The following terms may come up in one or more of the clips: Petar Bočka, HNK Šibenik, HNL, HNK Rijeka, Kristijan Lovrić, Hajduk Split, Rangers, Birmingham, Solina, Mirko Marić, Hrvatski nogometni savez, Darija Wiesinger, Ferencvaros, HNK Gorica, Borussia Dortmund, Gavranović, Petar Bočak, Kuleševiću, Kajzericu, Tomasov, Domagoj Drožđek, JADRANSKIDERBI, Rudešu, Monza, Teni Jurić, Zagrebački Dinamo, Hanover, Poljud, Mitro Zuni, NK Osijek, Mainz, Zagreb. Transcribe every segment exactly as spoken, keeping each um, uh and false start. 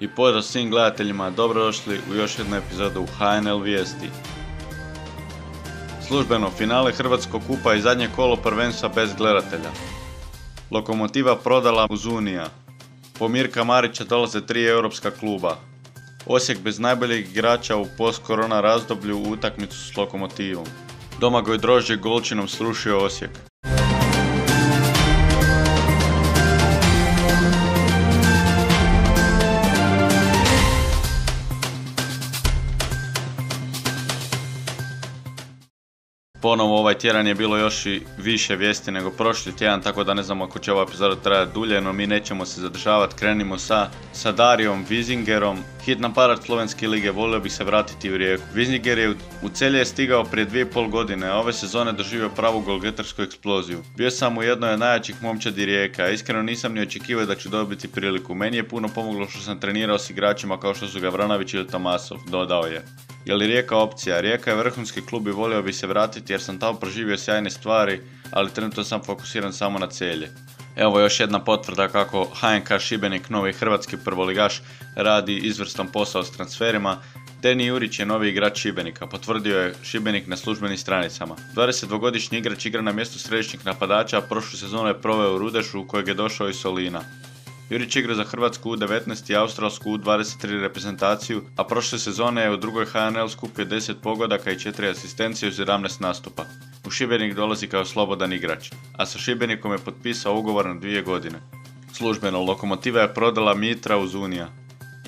I pozdrav svim gledateljima, dobrodošli u još jednu epizodu H N L vijesti. Službeno finale Hrvatskog kupa i zadnje kolo prvenstva bez gledatelja. Lokomotiva prodala Zunija. Po Mirka Marića dolaze tri europska kluba. Osijek bez najboljih igrača u post-korona razdoblju u utakmicu s Lokomotivom. Domagoj Drožđek golčinom srušio Osijek. Ponovo ovaj tjedan je bilo još i više vijesti nego prošli tjedan, tako da ne znamo ako će ova epizoda trajati dulje, no mi nećemo se zadržavati. Krenimo sa, sa Darijom Wiesingerom. Hit na parat slovenske lige, volio bih se vratiti u Rijeku. Wiesinger je u, u Celje je stigao prije dvije i pol godine, a ove sezone doživio pravu golgetarsku eksploziju. Bio sam u jednoj od najjačih momčadi Rijeka, iskreno nisam ni očekivao da ću dobiti priliku. Meni je puno pomoglo što sam trenirao s igračima kao što su Gavranović ili Tomasov, dodao je. Je li Rijeka opcija? Rijeka je vrhunski klub i volio bi se vratiti jer sam tamo proživio sjajne stvari, ali trenutno sam fokusiran samo na Celje. Evo još jedna potvrda kako H N K Šibenik, novi hrvatski prvoligaš, radi izvrstan posao s transferima. Teni Jurić je novi igrač Šibenika, potvrdio je Šibenik na službenim stranicama. dvadesetdvogodišnji igrač igra na mjestu središnjeg napadača, a prošlu sezonu je proveo u Rudešu u kojeg je došao i Solina. Jurić igra za Hrvatsku U devetnaest i Australsku U dvadeset tri reprezentaciju, a prošle sezone je u drugoj H N L skupio deset pogodaka i četiri asistencije u sedamnaest nastupa. U Šibenik dolazi kao slobodan igrač, a sa Šibenikom je potpisao ugovor na dvije godine. Službeno, Lokomotiva je prodala Mitra Zunija.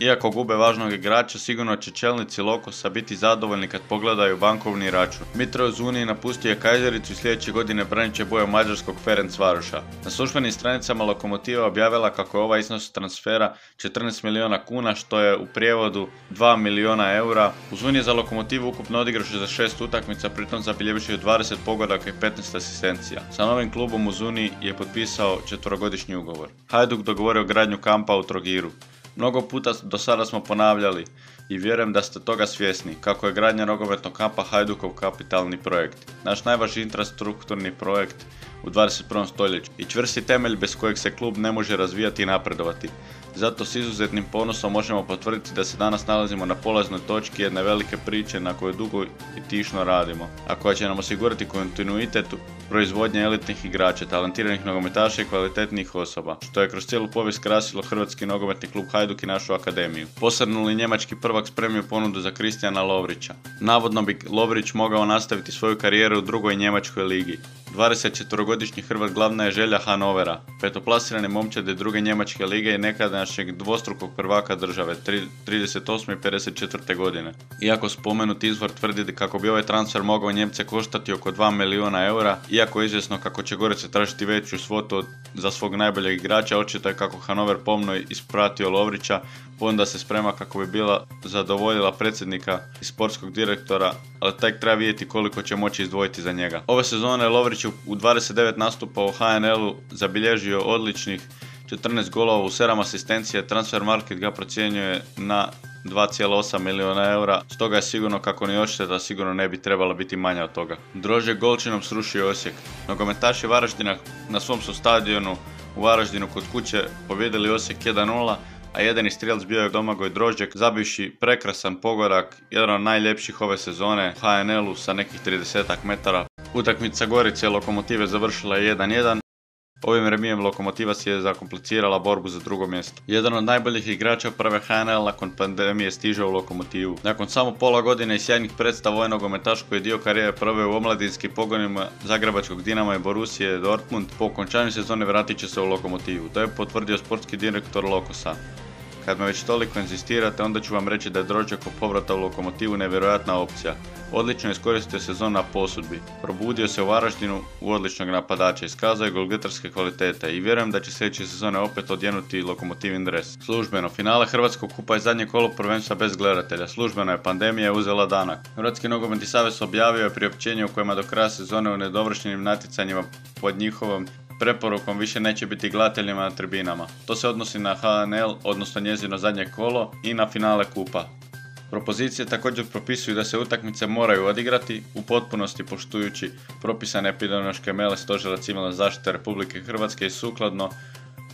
Iako gube važnog igrača, sigurno će čelnici Lokosa biti zadovoljni kad pogledaju bankovni račun. Mitro Zuni napustio je Kajzericu i sljedeće godine branit će boje mađarskog Ferencvaroša. Na službenim stranicama Lokomotiva objavila kako je ovaj iznos transfera četrnaest milijuna kuna, što je u prijevodu dva milijuna eura. Zuni je za Lokomotivu ukupno odigrao šezdeset šest utakmica, pritom zabilježio dvadeset pogodaka i petnaest asistencija. Sa novim klubom Zuni je potpisao četvorogodišnji ugovor. Hajduk dogovorio gradnju kampa u Trogiru. Mnogo puta do sada smo ponavljali i vjerujem da ste toga svjesni kako je gradnja nogometnog kampa Hajdukov kapitalni projekt, naš najvažniji infrastrukturni projekt u dvadeset prvom stoljeću i čvrsti temelj bez kojeg se klub ne može razvijati i napredovati. Zato s izuzetnim ponosom možemo potvrditi da se danas nalazimo na polaznoj točki jedne velike priče na kojoj dugo i tišno radimo, a koja će nam osigurati kontinuitet proizvodnje elitnih igrača, talentiranih nogometaša i kvalitetnih osoba, što je kroz cijelu povijest krasilo Hrvatski nogometni klub Hajduk i našu akademiju. Posrnuli njemački prvak spremio ponudu za Kristijana Lovrića. Navodno bi Lovrić mogao nastaviti svoju karijeru u drugoj njemačkoj ligi. dvadesetčetvorogodišnji Hrvat glavna je želja Hanovera, petoplasirane momčade druge njemačke lige i nekadašnjeg dvostrukog prvaka države trideset osme i pedeset četvrte godine. Iako spomenuti izvor tvrdi kako bi ovaj transfer mogao Njemce koštati oko dva milijuna eura, iako je izvjesno kako će Gorica tražiti veću svotu za svog najboljeg igrača, očito je kako Hanover pomno ispratio Lovrića, ponuda se sprema kako bi bila zadovoljila predsjednika i sportskog direktora, ali tek treba vidjeti koliko će moći izdvojiti za njega. Ove sezone Lovrić u dvadeset devet nastupa u H N L-u zabilježio odličnih četrnaest golova u sedam asistencija, transfer market ga procjenjuje na dva zarez osam milijuna eura, stoga je sigurno kako ni odšteta sigurno ne bi trebala biti manja od toga. Drožđek golčinom srušio Osijek. Nogometaši Varaždina na svom su stadionu u Varaždinu kod kuće pobjedili Osijek jedan nula, a jedini strijelac bio je Domagoj Drožđek, zabivši prekrasan pogodak, jedan od najljepših ove sezone u H N L-u sa nekih tridesetak metara. Utakmica Gorice i Lokomotive završila je jedan jedan. Ovim remijem Lokomotiva si je zakomplicirala borbu za drugo mjesto. Jedan od najboljih igrača prve H N L nakon pandemije stiže u Lokomotivu. Nakon samo pola godine i sjajnih predstava ovaj nogometaš koji je dio karijere proveo u omladinskim pogonima Zagrebačkog Dinama i Borussije Dortmund, po okončanju sezone vratit će se u Lokomotivu. To je potvrdio sportski direktor Lokosa. Kad me već toliko inzistirate, onda ću vam reći da je Drožđekov povratak u Lokomotivu nevjerojatna opcija. Odlično je iskoristio sezon na posudbi. Probudio se u Varaždinu u odličnog napadača, iskazao je golgetarske kvalitete i vjerujem da će sljedeće sezone opet odjenuti Lokomotivin dres. Službeno, finale Hrvatskog kupa i zadnje kolo prvenstva bez gledatelja. Službeno je pandemija uzela danak. Hrvatski nogometni savez objavio je priopćenje u kojima do kraja sezone u nedovršenim natjecanjima pod njihovom preporukom više neće biti gledateljima na tribinama. To se odnosi na H N L, odnosno njezino zadnje kolo i na finale kupa. Propozicije također propisuju da se utakmice moraju odigrati u potpunosti poštujući propisane epidemiološke mjere Stožera civilne zaštite Republike Hrvatske i sukladno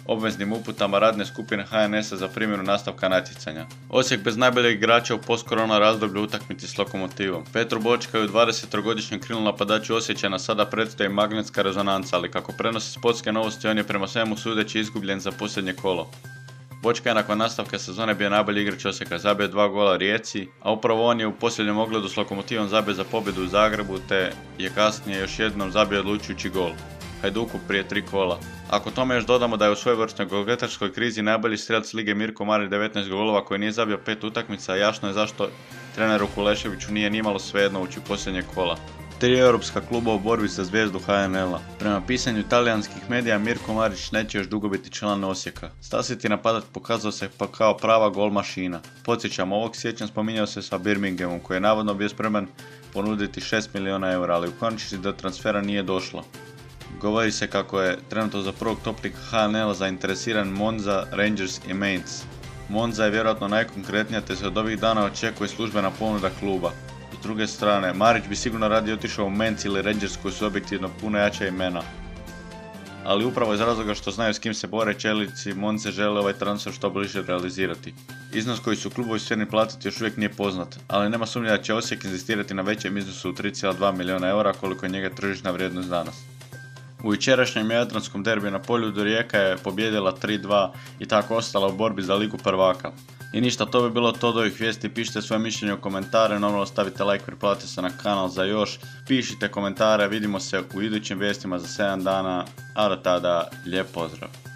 obveznim uputama radne skupine H N S-a za primjenu nastavka natjecanja. Osijek bez najboljeg igrača u postkorona razdoblju utakmici s Lokomotivom. Petru Bočka je u dvadesetogodišnjem krilu napadaču Osječana sada predstoji magnetska rezonanca, ali kako prenosi sportske novosti, on je prema svemu sudeći izgubljen za posljednje kolo. Bočka je nakon nastavka sezone bio najbolji igrač Osijeka, zabio dva gola Rijeci, a upravo on je u posljednjem ogledu s Lokomotivom zabio za pobjedu u Zagrebu, te je kasnije još jednom zabio odlučujući gol Hajduku prije tri kola. Ako tome još dodamo da je u svojevrsnoj golgetarskoj krizi najbolji strelac lige Mirko Marić devetnaest golova koji nije zabio pet utakmica, jasno je zašto treneru Kuleševiću nije nimalo svejedno ući u posljednje kola. Tri europska kluba u borbi za zvijezdu H N L-a. Prema pisanju talijanskih medija, Mirko Marić neće još dugo biti član Osijeka. Stasiti napadač pokazao se pa kao prava gol mašina. Podsjećam, ovog siječnja spominjao se sa Birminghamom koji je navodno bio spreman ponuditi šest milijuna eura, ali u konačnici do transfera nije došlo. Govori se kako je trenutno za prvog topnika H N L-a zainteresiran Monza, Rangers i Mainz. Monza je vjerojatno najkonkretnija te se od ovih dana očekuje službena ponuda kluba. S druge strane, Marić bi sigurno radije otišao u Mainz ili Rangers koji su objektivno puno jača imena. Ali upravo iz razloga što znaju s kim se bore, čelnici Monze žele ovaj transfer što bliže realizirati. Iznos koji su klubovi spremni platiti još uvijek nije poznat, ali nema sumnje da će Osijek inzistirati na većem iznosu u tri zarez dva milijuna eura koliko je njega tržišna vrijednost danas. U jučerašnjem jadranskom derbiju na Poljudu Rijeka je pobjedila tri dva i tako ostala u borbi za ligu prvaka. I ništa, to bi bilo to od ovih vijesti. Pišite svoje mišljenje u komentare, normalno ostavite like, priplatite se na kanal za još, pišite komentare, vidimo se u idućim vijestima za sedam dana, a do tada lijep pozdrav.